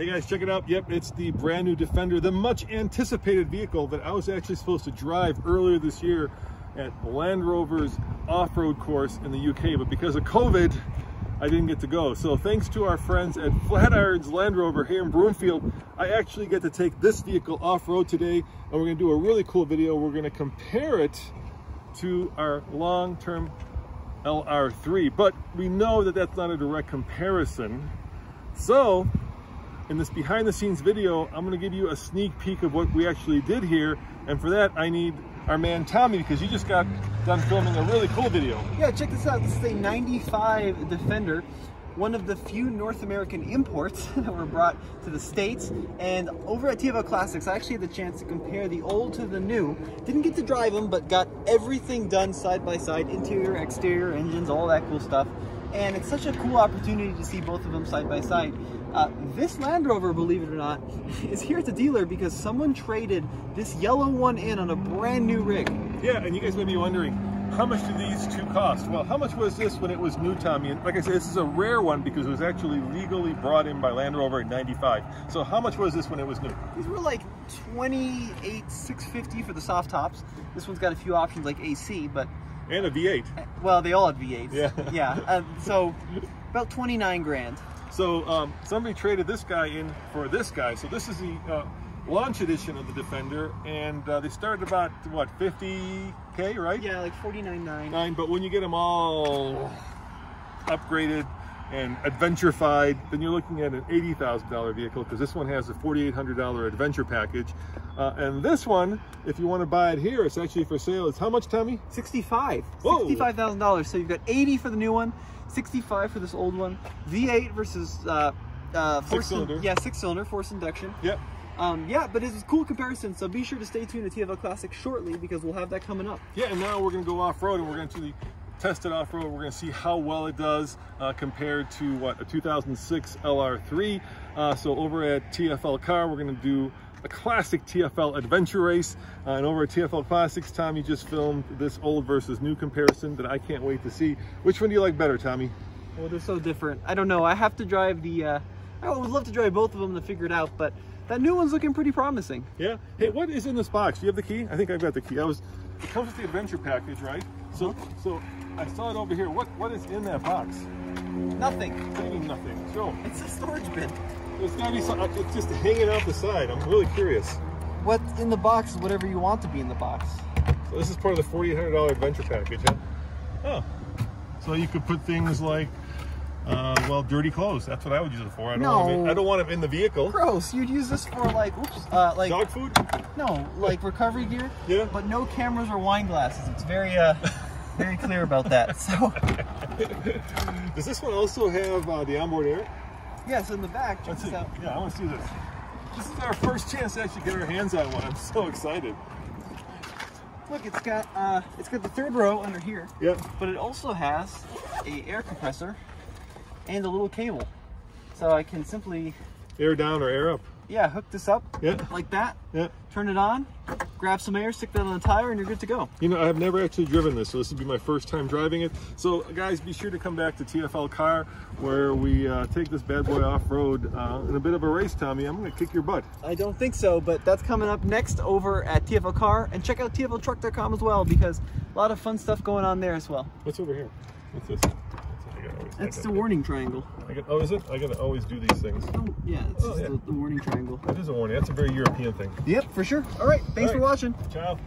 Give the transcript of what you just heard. Hey guys, check it out. Yep, it's the brand new Defender, the much anticipated vehicle that I was actually supposed to drive earlier this year at Land Rover's off-road course in the UK, but because of COVID, I didn't get to go. So thanks to our friends at Flatirons Land Rover here in Broomfield, I actually get to take this vehicle off-road today, and we're gonna do a really cool video. We're gonna compare it to our long-term LR3, but we know that that's not a direct comparison. So, in this behind the scenes video, I'm gonna give you a sneak peek of what we actually did here. And for that, I need our man Tommy, because you just got done filming a really cool video. Yeah, check this out. This is a 95 Defender, one of the few North American imports that were brought to the States. And over at TFL Classics, I actually had the chance to compare the old to the new. Didn't get to drive them, but got everything done side by side, interior, exterior, engines, all that cool stuff. And it's such a cool opportunity to see both of them side by side. This Land Rover, believe it or not, is here at the dealer because someone traded this yellow one in on a brand new rig. Yeah, and you guys may be wondering, how much do these two cost? Well, how much was this when it was new, Tommy? And like I said, this is a rare one because it was actually legally brought in by Land Rover in 95. So how much was this when it was new? These were like $28,650 for the soft tops. This one's got a few options like AC, but... And a V8. Well, they all had V8s. Yeah. Yeah. So about 29 grand. So somebody traded this guy in for this guy. So this is the launch edition of the Defender, and they started about what, 50K, right? Yeah, like 49.9. But when you get them all upgraded and adventure-fied, then you're looking at an $80,000 vehicle, because this one has a $4,800 adventure package. And this one, if you want to buy it here, it's actually for sale. It's how much, Tommy? $65,000. $65,000. So you've got $80,000 for the new one, $65,000 for this old one. V8 versus six-cylinder. Yeah, six-cylinder, forced induction. Yep. Yeah, but it's a cool comparison, so be sure to stay tuned to TFL Classic shortly, because we'll have that coming up. Yeah, and now we're going to go off-road, and we're going to do the... test it off-road. We're going to see how well it does compared to what, a 2006 LR3. So over at TFL Car, we're going to do a classic TFL adventure race, and over at TFL Classics, Tommy just filmed this old versus new comparison that I can't wait to see. Which one do you like better, Tommy? Well, they're so different. I don't know. I have to drive the I would love to drive both of them to figure it out, but that new one's looking pretty promising. Yeah. Hey, what is in this box? Do you have the key? I think I've got the key. It comes with the adventure package, right? So I saw it over here. What is in that box? Nothing. What do you mean nothing? Show them. It's a storage bin. There's gotta be something. It's just hanging out the side. I'm really curious. What's in the box is whatever you want to be in the box. So this is part of the $4,800 adventure package, huh? Oh. So you could put things like, well, dirty clothes. That's what I would use it for. I don't want them in the vehicle. Gross. You'd use this for like, oops, like dog food? No, like recovery gear. Yeah. But no cameras or wine glasses. It's very, very clear about that. So. Does this one also have the onboard air? Yes, yeah, so in the back. Check this out. Yeah, I want to see this. This is our first chance to actually get our hands on one. I'm so excited. Look, it's got the third row under here. Yep. But it also has an air compressor and a little cable, so I can simply air down or air up. Yeah, hook this up, yep, like that. Yep. Turn it on, grab some air, stick that on the tire, and you're good to go. You know, I've never actually driven this, so this would be my first time driving it. So guys, be sure to come back to TFL Car, where we take this bad boy off-road in a bit of a race. Tommy, I'm gonna kick your butt. I don't think so, but that's coming up next over at TFL Car, and check out tfltruck.com as well, because a lot of fun stuff going on there as well. What's over here? What's this? That's the warning triangle. Oh, is it? I gotta always do these things. Oh, yeah, it's just the warning triangle. That is a warning. That's a very European thing. Yep, for sure. All right, thanks for watching. Ciao.